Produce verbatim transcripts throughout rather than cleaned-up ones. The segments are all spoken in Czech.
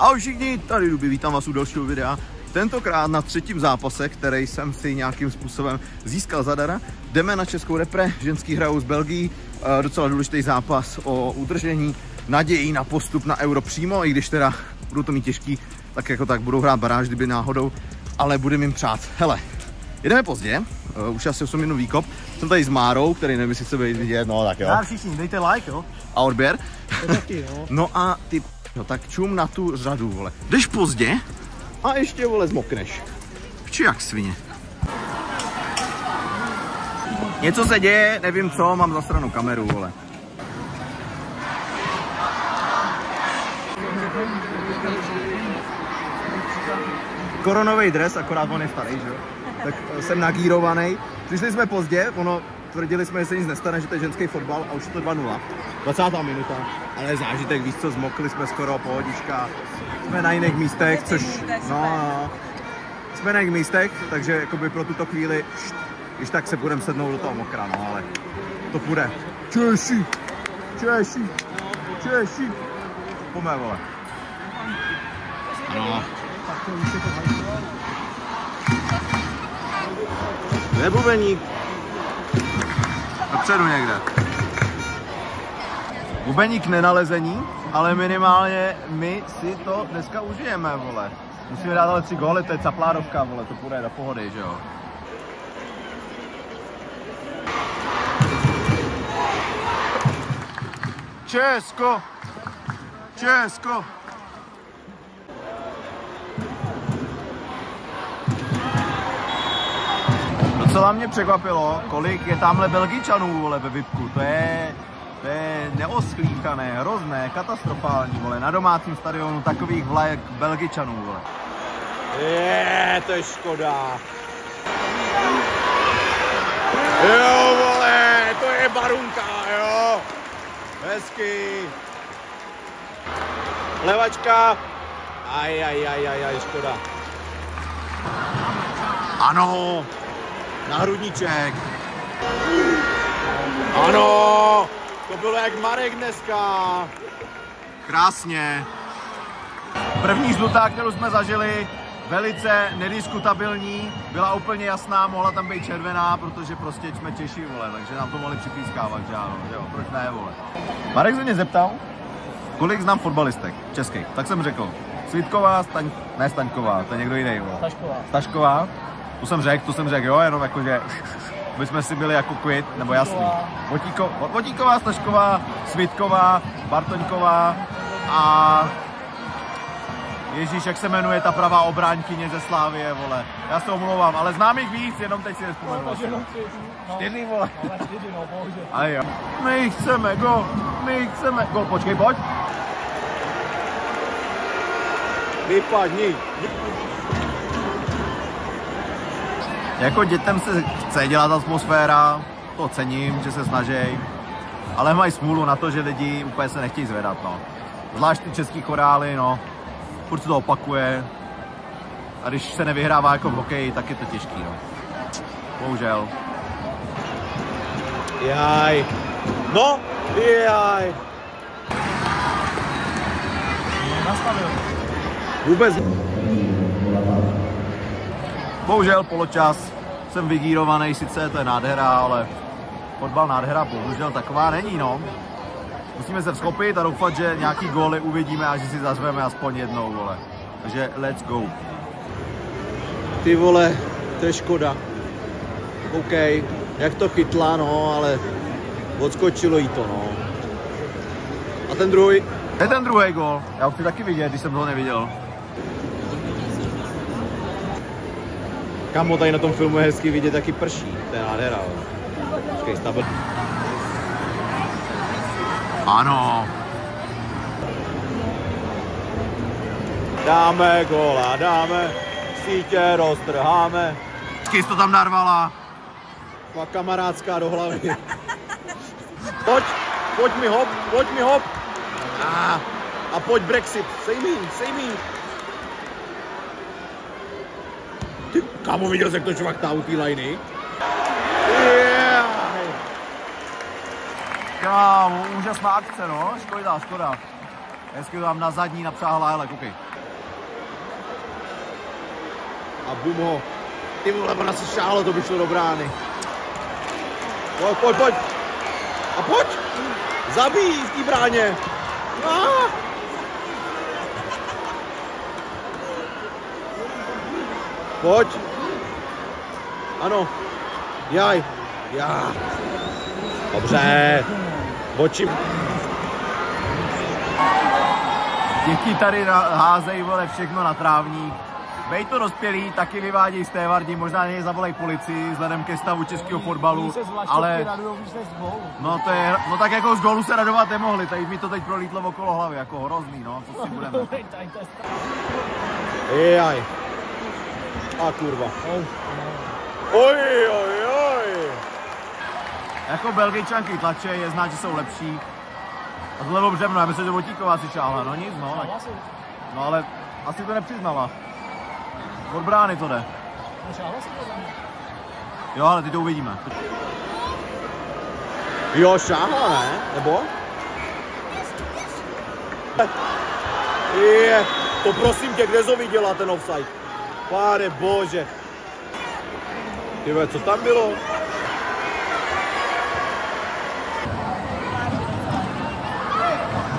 Ahoj všichni, tady Dubi, vítám vás u dalšího videa. Tentokrát na třetím zápase, který jsem si nějakým způsobem získal zadara. Jdeme na českou repre, ženský hrajou s Belgií, docela důležitý zápas o udržení naději na postup na Euro přímo, i když teda budou to mít těžký, tak jako tak budou hrát baráž, kdyby náhodou, ale budeme jim přát. Hele, jedeme pozdě, uh, už asi osm minut výkop, jsem tady s Márou, který nevím, jestli chce být vidět, no tak jo. Já všichni, dejte like, jo. A odběr. Taky, jo. No a ty, no, tak čum na tu řadu, vole. Jdeš pozdě a ještě, vole, zmokneš. Vči jak svině. Něco se děje, nevím co, mám zasranou kameru, vole. Koronový dres, akorát on je starý, že jo? Tak jsem nagírovaný. Přišli jsme pozdě, ono, tvrdili jsme, že se nic nestane, že to je ženský fotbal a už je to dva nula. dvacátá minuta, ale zážitek, víc co, zmokli jsme skoro, pohodička. Jsme na jiných místech, což, no, jsme na jiných místech, takže jakoby pro tuto chvíli, št, když tak se budeme sednout do toho mokra, no, ale to půjde. Češi, Češi, Češi. Pojďme, vole. No. To je bubeník. Dopředu někde. Bubeník nenalezení, ale minimálně my si to dneska užijeme, vole. Musíme dát ale tři góly, to je caplárovka, vole, to půjde do pohody, že jo. Česko! Česko! Docela mě překvapilo, kolik je tamhle Belgičanů, vole, ve Vipku, to je, to je neosklíchané, hrozné, katastrofální, vole, na domácím stadionu takových vlajek Belgičanů, vole. Je, to je škoda. Jo, vole, to je barunka, jo. Hezky. Levačka. Aj, aj, aj, aj, aj, škoda. Ano. Na hrudníček. Ano, to bylo jak Marek dneska. Krásně. První žlutá, kterou jsme zažili, velice nediskutabilní, byla úplně jasná, mohla tam být červená, protože prostě jsme Češi, vole, takže nám to mohli připískávat, že ano, jo, proč ne, vole. Marek se mě zeptal, kolik znám fotbalistek českých, tak jsem řekl, Svitková, Staň... ne Staňková, to je někdo jiný, vole. Stašková. Stašková. To jsem řekl, to jsem řekl, jo, jenom jako, že my jsme si byli jako quit, nebo jasný. Votíko, Votíková, Stašková, Svitková, Bartoňková a Ježíš, jak se jmenuje ta pravá obránkyně ze Slávie, vole. Já se omlouvám, ale znám jich víc, jenom teď si nespomenu. No, no, čtyři, vole. Ale čtyři, no, bohužel. A jo. My chceme gol, my chceme gol, počkej, pojď. Vypadni. Jako dětem se chce dělat atmosféra, to cením, že se snaží, ale mají smůlu na to, že lidi úplně se nechtějí zvedat, no. Zvlášť ty český chorály, no, furt se to opakuje a když se nevyhrává jako v hokeji, tak je to těžký, no. Bohužel. Jaj, no, jaj. Nastavil. Vůbec. Bohužel poločas, jsem vygírovaný, sice to je nádhera, ale fotbal nádhera bohužel taková není, no. Musíme se vzchopit a doufat, že nějaký góly uvidíme a že si zařveme aspoň jednou, vole. Takže let's go. Ty vole, to je škoda. OK, jak to chytla, no, ale odskočilo jí to, no. A ten druhý? To je ten druhý gól, já už chci taky vidět, když jsem toho neviděl. Kamo, tady na tom filmu je hezky vidět, taky prší, to je nádhera, ale. Počkej, stabil. Ano. Dáme góla, dáme, sítě roztrháme. Počkej, jsi to tam narvala. Tvá kamarádská do hlavy. Pojď, pojď mi hop, pojď mi hop. A, a pojď Brexit, sejmí, sejmí. Ty, kámo, viděl jsi, jak to člověk tá u té lajny? Yeah. Kámo, úžasná akce, no, škoda, škoda. Hezky tam na zadní napřáhla, hele, kuky. A bum ho. Ty vole, ona se šáhlo, to by šlo do brány. Pojď, pojď, pojď. A pojď. Zabij v té bráně. Ah. Pojď. Ano. Jaj. Já. Dobře. Bočím. Děti tady házejí, vole, všechno na trávník. Bej to dospělí, taky vyvádějí z té vardi, možná něj zavolej policii vzhledem ke stavu českého fotbalu, ale... No to je, no tak jako z gólu se radovat nemohli, tady mi to teď prolítlo okolo hlavy, jako hrozný, no, co si budeme. Jaj. A kurva. Oj, oj, oj. Jako Belgičanky tlače, je znát, že jsou lepší. A tohle dobře, no, já myslím, že Votíková si šáhla, no nic, no. Tak... No ale asi to nepřiznala. Od brány to jde. Jo, ale ty to uvidíme. Jo, šáhla, ne? Nebo? Je, to prosím tě, kde zovi dělá ten offside? Páre bože. Tyve, co tam bylo?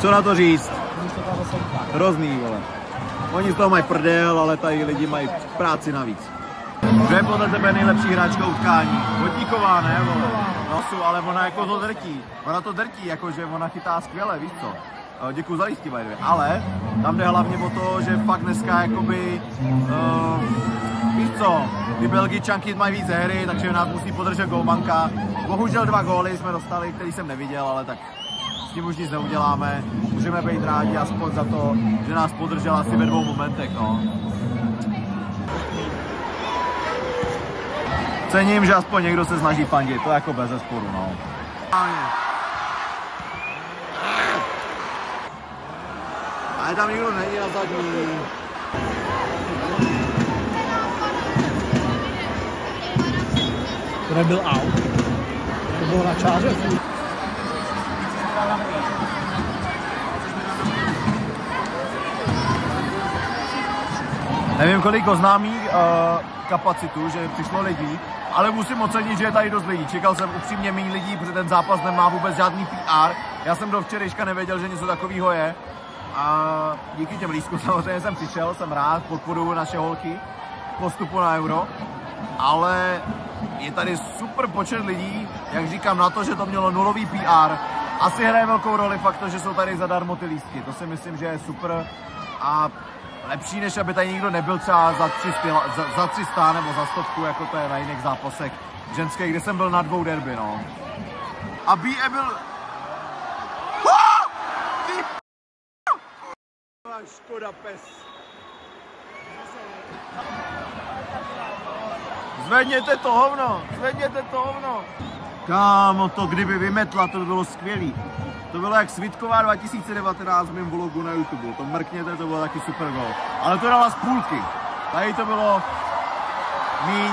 Co na to říct? Hrozný, vole. Oni z toho mají prdel, ale tady lidi mají práci navíc. Kdo je podle tebe nejlepší hráčka utkání? Votíková, ne, vole? Nosu, ale ona jako to drtí. Ona to drtí, jakože ona chytá skvěle, víš co? Děkuju za lístky, by the way. Ale tam jde hlavně o to, že fakt dneska, jakoby, uh, víš co, ty Belgičanky mají víc hry, takže nás musí podržet golmanka. Bohužel dva góly jsme dostali, který jsem neviděl, ale tak... S tím už nic neuděláme, můžeme být rádi aspoň za to, že nás podržela asi ve dvou momentech, no. Cením, že aspoň někdo se snaží fandit, to je jako bezesporu, no. Ale tam nikdo není na zadní. To nebyl out, to bylo na čáře. Nevím, kolik oznámí uh, kapacitu, že přišlo lidí, ale musím ocenit, že je tady dost lidí. Čekal jsem upřímně méně lidí, protože ten zápas nemá vůbec žádný P R. Já jsem do včerejška nevěděl, že něco takového je. A díky těm lístkům samozřejmě jsem přišel, jsem rád, podporuji naše holky postupu na Euro. Ale je tady super počet lidí, jak říkám, na to, že to mělo nulový P R. Asi hraje velkou roli fakt to, že jsou tady zadarmo ty lístky. To si myslím, že je super a lepší, než aby tady nikdo nebyl třeba za tři sta nebo za stovku, jako to je na jiných zápasech ženských, kde jsem byl na dvou derby, no. A B E byl... Škoda pes. Zvedněte to hovno, zvedněte to hovno. Kámo, to kdyby vymetla, to by bylo skvělý. To bylo jak Svitková dva tisíce devatenáct v mém vlogu na YouTube. To mrkněte, to bylo taky super gol. Ale to dala z půlky. Tady to bylo míň.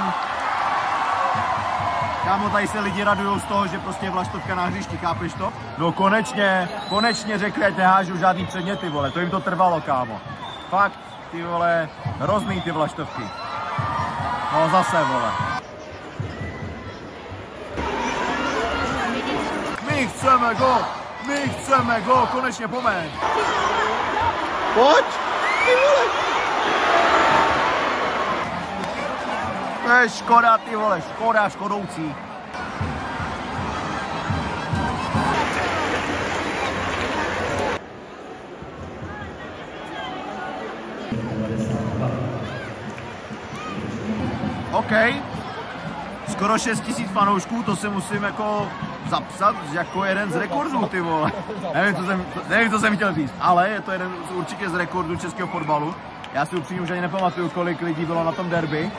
Kámo, tady se lidi radujou z toho, že prostě je vlaštovka na hřišti, chápeš to? No konečně, konečně řekli, ať nehážu žádný předměty, vole. To jim to trvalo, kámo. Fakt, ty vole, hrozný ty vlaštovky. No zase, vole. My chceme go, my chceme go, konečně pomeň. Pojď, ty vole. To je škoda, ty vole, škoda, škodoucí. OK, skoro šest tisíc fanoušků, to se musím jako... zapsat jako jeden z rekordů, ty vole. Nevím, co jsem, nevím, co jsem chtěl říct, ale je to jeden z, určitě z rekordů českého fotbalu. Já si upřímně už ani nepamatuju, kolik lidí bylo na tom derby,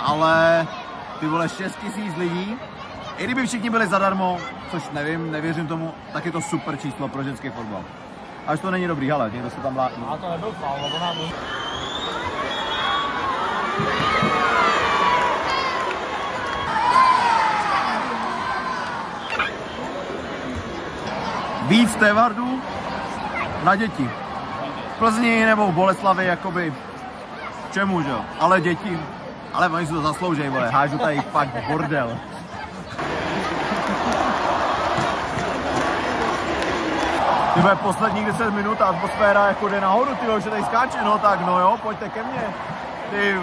ale ty vole šest tisíc lidí. I kdyby všichni byli zadarmo, což nevím, nevěřím tomu, tak je to super číslo pro ženský fotbal. Až to není dobrý, ale někdo se tam vlákne. A to nebyl faul, nebo nám byl. Víc té vardů na děti. Plzni nebo v Boleslavi, jakoby, čemu, že jo? Ale děti, ale oni si to zasloužejí, vole, hážu tady fakt bordel. Ty bude posledních deset minut a atmosféra jako jde nahoru, tyjo, že tady skáče, no tak no jo, pojďte ke mně. Ty,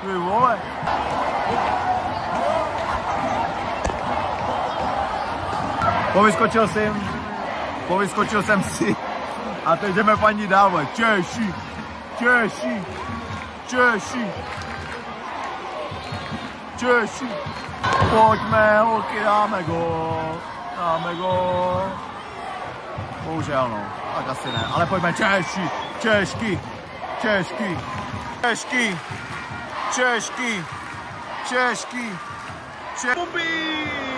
ty vole. Povyskočil jsem, povyskočil jsem si a teď jdeme paní dál, vole, Češi, Češi, Češi, Češi. Pojďme, holky, dáme gól, dáme gól. Bohužel no, tak asi ne, ale pojďme Češi, Češky, Češky, Češky, Češky, Češky, Češky.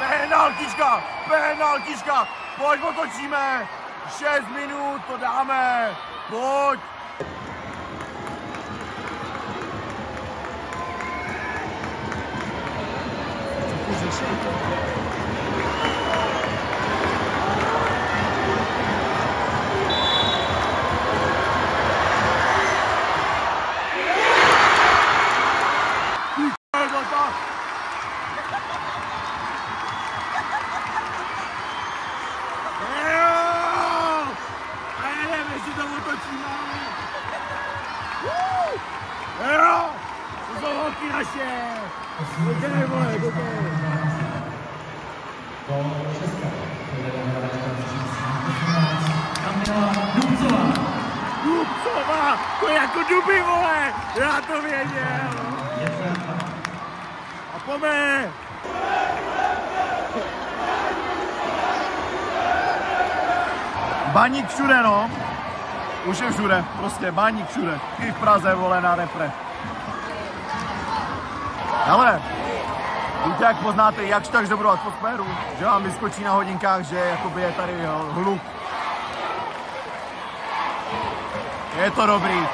Penaltička, penaltička, pojď otočíme, šest minut to dáme, pojď. To je jako duby, vole! Já to věděl! A pome! Baník všude, no! Už je všude, prostě baník všude. I v Praze, vole, na repre. Hele! Víte, jak poznáte, jakž tak dobrou atmosféru? Že vám vyskočí na hodinkách, že jakoby je tady hluk. Je to dobrý,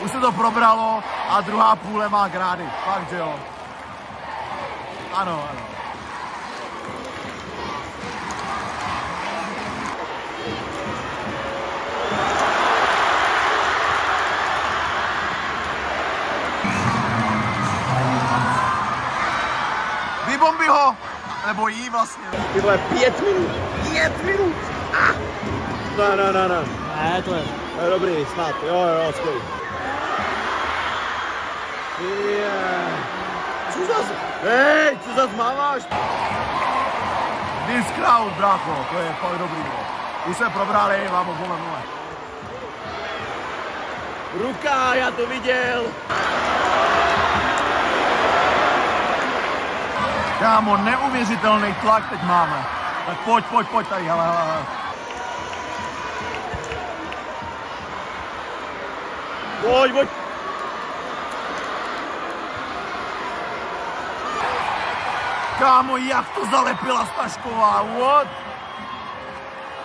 už se to probralo a druhá půle má grády, fakt že jo. Ano, ano. Vybombi ho, nebo jí vlastně. Tyhle pět minut, pět minut. Ah. No, no, no, no. Ne, to je. Dobrý, snad, jo, jo, skvělý. Co zas? Hej, co zas máváš? This crowd, brácho, to je fakt dobrý. Už se probrali, vám ho vole nule. Ruka, já to viděl. Kámo, neuvěřitelný tlak teď máme. Tak pojď, pojď, pojď tady, hele, hele, hele. Boj, boj. Kámo, jak to zalepila Stašková, what?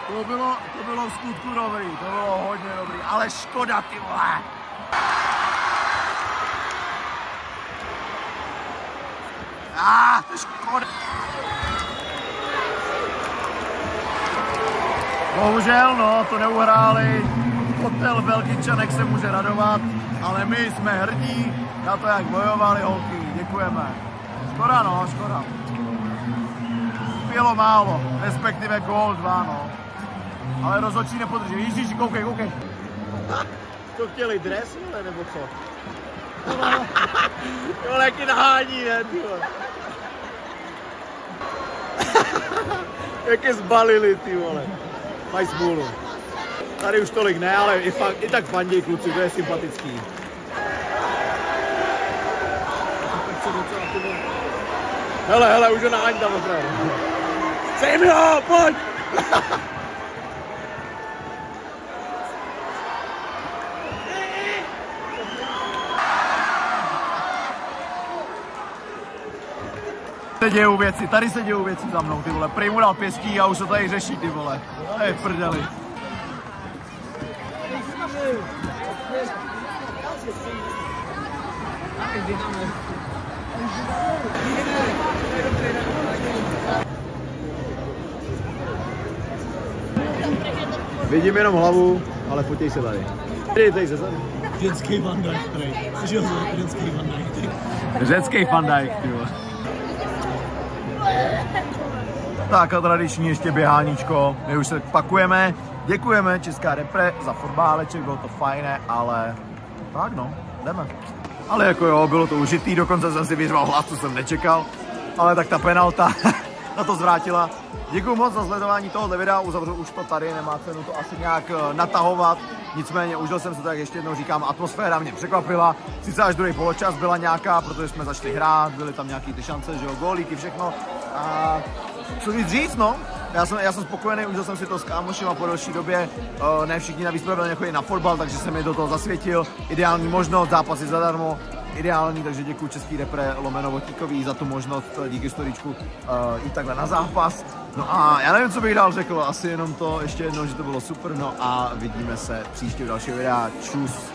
To bylo, to bylo v skutku dobrý, to bylo hodně dobrý, ale škoda, ty vole. Ah, škoda. Bohužel, no, to neuhráli. Hotel Belgičanek se může radovat, ale my jsme hrdí na to, jak bojovali holky. Děkujeme. Škoda no, škoda. Bylo málo, respektive gól dva, no. Ale rozhodčí nepodrží. Ježíš, koukej, koukej. To chtěli dres, ale nebo co? Jo, jaký nahání, ne, tyhle. Jak je zbalili, ty vole. Mají smůlu. Tady už tolik ne, ale i, fakt, i tak fandí kluci, to je sympatický. Hele, hele, už ho na Aň tam opravdu. Sejmi ho, pojď! Tady se dějou věci, tady se dějou věci za mnou, ty vole. Prý mu dal pěstí a už se tady řeší, ty vole. To je v prdeli. Yes. Vidím jenom hlavu, ale fotěj se tady. Tady se tady. Řecký Van Dijk, jsi řecký Van Dijk. Řecký Van Dijk, tak a tradiční ještě běháníčko. My už se pakujeme. Děkujeme Česká repre za fotbáleček, bylo to fajné, ale tak no, jdeme. Ale jako jo, bylo to užitý, dokonce jsem si vyřval hlas, co jsem nečekal, ale tak ta penalta na to zvrátila. Děkuji moc za sledování tohoto videa, uzavřu už to tady, nemá cenu to asi nějak natahovat, nicméně užil jsem se, tak ještě jednou říkám, atmosféra mě překvapila, sice až druhý poločas byla nějaká, protože jsme začali hrát, byly tam nějaké ty šance, že jo, gólíky, všechno a co víc říct, no. Já jsem, já jsem spokojený, užil jsem si to s kámošem a po delší době, uh, ne všichni navíc pravidelně chodí na fotbal, takže jsem je do toho zasvětil. Ideální možnost, zápasy zadarmo, ideální, takže děkuji Český repre lomeno Votíkový za tu možnost, díky storičku, uh, i takhle na zápas. No a já nevím, co bych dál řekl, asi jenom to ještě jednou, že to bylo super, no a vidíme se příště v dalším videu. Čus!